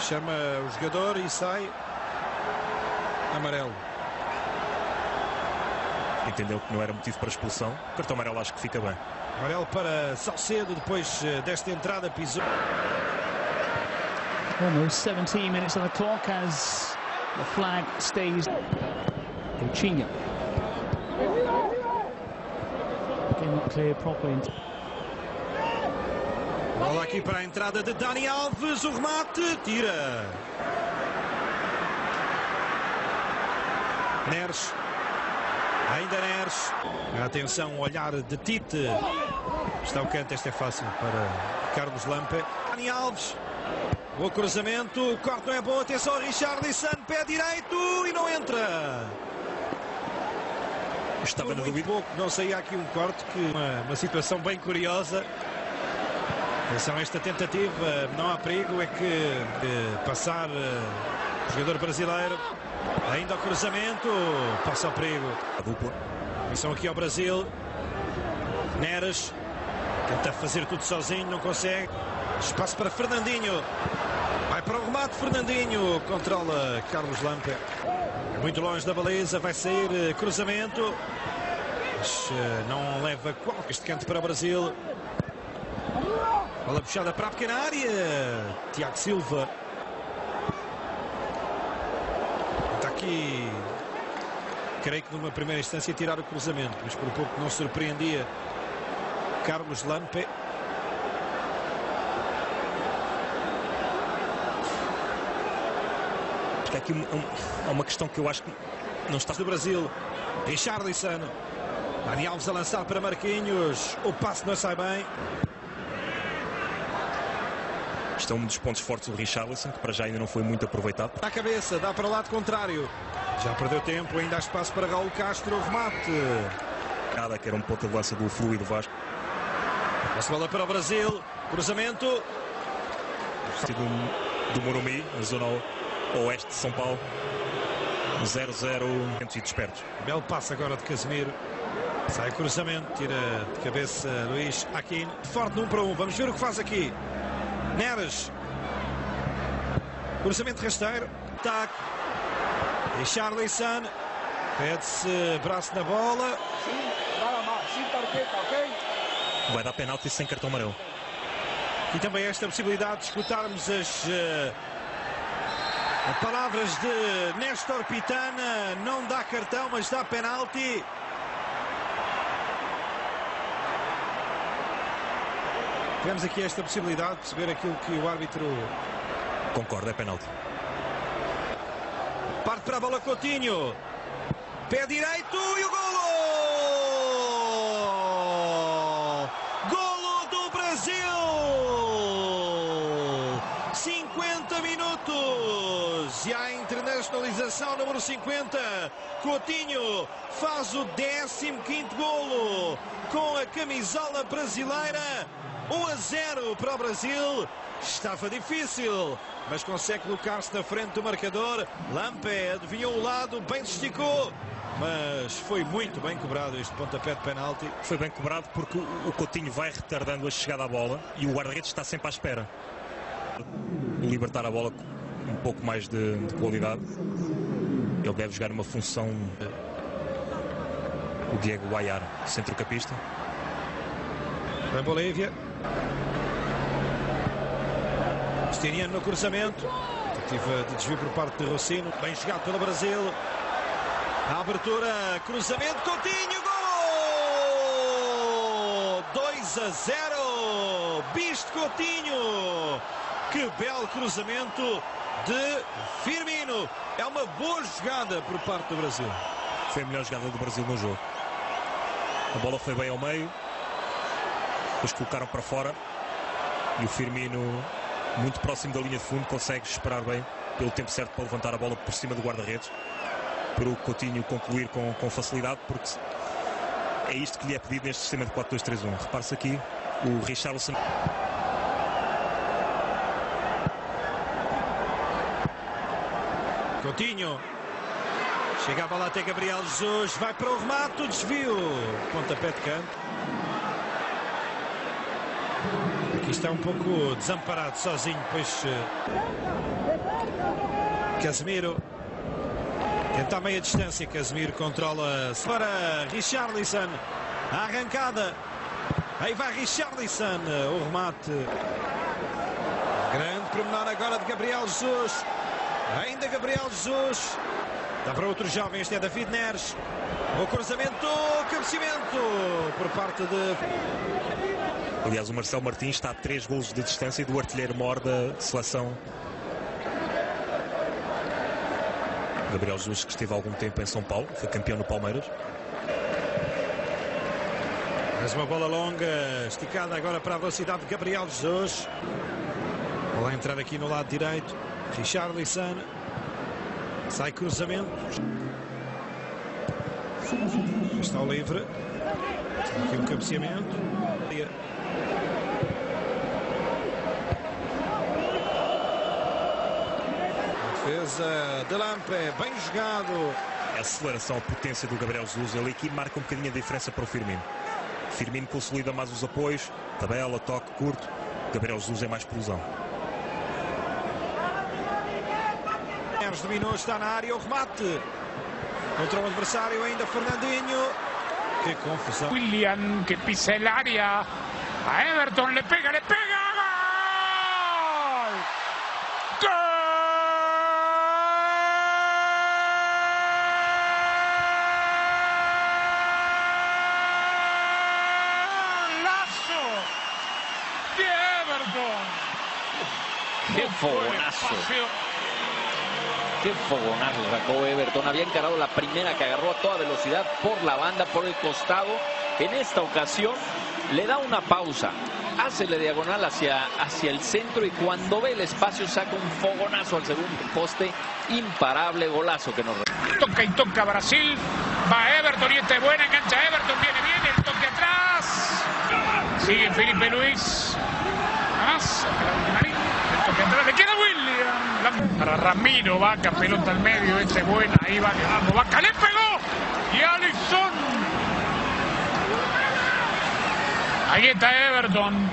Chama o jogador e sai amarelo. Entendeu que não era motivo para expulsão. O cartão amarelo acho que fica bem. Amarelo para Salcedo depois desta entrada pisou. Almost seventeen minutes on the clock as the flag stays. Coutinho. Again, not clear properly. Bola aqui para a entrada de Dani Alves, o remate, tira. Neres, ainda Neres. Atenção, olhar de Tite. Está o canto, este é fácil para Carlos Lampe. Dani Alves, o cruzamento, o corte não é bom, atenção, Richarlison, pé direito e não entra. Estava na dúvida. Pouco, não saía aqui um corte, que uma, uma situação bem curiosa. Atenção a esta tentativa, não há perigo, é que de passar o jogador brasileiro, ainda ao cruzamento, passa o perigo. A dupla. Missão aqui ao Brasil, Neres, tenta fazer tudo sozinho, não consegue. Espaço para Fernandinho, vai para o remate, Fernandinho, controla Carlos Lampe. Muito longe da baliza, vai sair cruzamento, mas não leva qualquer este canto para o Brasil. Bola puxada para a pequena área. Tiago Silva. Está aqui. Creio que numa primeira instância tirar o cruzamento, mas por pouco não surpreendia Carlos Lampe. Porque aqui há uma questão que eu acho que não está do Brasil. Richarlison. Dani Alves a lançar para Marquinhos. O passe não sai bem. Este é um dos pontos fortes do Richarlison, que para já ainda não foi muito aproveitado. Dá a cabeça, dá para o lado contrário. Já perdeu tempo, ainda há espaço para Raul Castro, remate. Cada que era um ponto de lança do fluido Vasco. Passa bola para o Brasil, cruzamento. Do, do Morumbi, na zona oeste de São Paulo. zero zero, e despertos. Belo passo agora de Casemiro. Sai cruzamento, tira de cabeça Luís Aquino. Forte num para um, vamos ver o que faz aqui. Neres, cruzamento rasteiro, ataque, Richarlison, pede-se braço na bola. Vai dar penalti sem cartão amarelo. E também esta possibilidade de escutarmos as uh, palavras de Néstor Pitana, não dá cartão, mas dá penalti. Tivemos aqui esta possibilidade de perceber aquilo que o árbitro concorda, é penalti. Parte para a bola Coutinho. Pé direito e o golo! Golo do Brasil! cinquenta minutos! E a internacionalização número cinquenta. Coutinho faz o décimo quinto golo com a camisola brasileira. um a zero para o Brasil, estava difícil, mas consegue colocar-se na frente do marcador. Lampe adivinhou o lado, bem se esticou, mas foi muito bem cobrado este pontapé de penalti. Foi bem cobrado porque o Coutinho vai retardando a chegada à bola e o guarda-redes está sempre à espera. Libertar a bola com um pouco mais de, de qualidade, ele deve jogar uma função, o Diego Guayar, centrocampista. Na Bolívia. Justiniano no cruzamento. Tentativa de desvio por parte de Rossino. Bem chegado pelo Brasil. A abertura, cruzamento, Coutinho, gol! dois a zero. Bicho Coutinho. Que belo cruzamento de Firmino. É uma boa jogada por parte do Brasil. Foi a melhor jogada do Brasil no jogo. A bola foi bem ao meio. Depois colocaram para fora e o Firmino, muito próximo da linha de fundo, consegue esperar bem pelo tempo certo para levantar a bola por cima do guarda-redes, para o Coutinho concluir com, com facilidade, porque É isto que lhe é pedido neste sistema de quatro dois três um. Repare-se aqui o Richarlison. Coutinho. Chegava lá até Gabriel Jesus. Vai para o remate, o desvio. Pontapé de canto. Aqui está um pouco desamparado, sozinho. Pois Casemiro. Tenta a meia distância, Casemiro controla-se para Richarlison, a arrancada, aí vai Richarlison, o remate, grande pormenor agora de Gabriel Jesus, ainda Gabriel Jesus, dá para outro jovem, este é David Neres, o cruzamento, cabeceamento por parte de... Aliás, o Marcelo Martins está a três golos de distância do artilheiro-mor da seleção. Gabriel Jesus, que esteve há algum tempo em São Paulo, foi campeão no Palmeiras. Mais uma bola longa, esticada agora para a velocidade de Gabriel Jesus. Vai entrar aqui no lado direito. Richarlison. Sai cruzamento. Está o livre. Aqui um cabeceamento. Defesa de Lampé, bem jogado. A aceleração, a potência do Gabriel Jesus, ele aqui marca um bocadinho a diferença para o Firmino. Firmino consolida mais os apoios, tabela, toque curto. Gabriel Jesus é mais explosão. Neres dominou, está na área, o remate. Contra o adversário ainda Fernandinho. Que confusão. William que pisa el área. A Everton le pega, le pega. ¡Qué fogonazo! ¡Qué fogonazo sacó Everton! Había encarado la primera que agarró a toda velocidad por la banda, por el costado. En esta ocasión le da una pausa, hace la diagonal hacia, hacia el centro y cuando ve el espacio saca un fogonazo al segundo poste. Imparable golazo que nos... Toca y toca Brasil, va Everton y esta es buena, engancha Everton, viene bien, el toque atrás. Sigue Felipe Luis. Más, le queda William para Ramiro, Vaca, pelota al medio, este buena, ahí va llegando Vaca, le pegó y Alisson, ahí está Everton,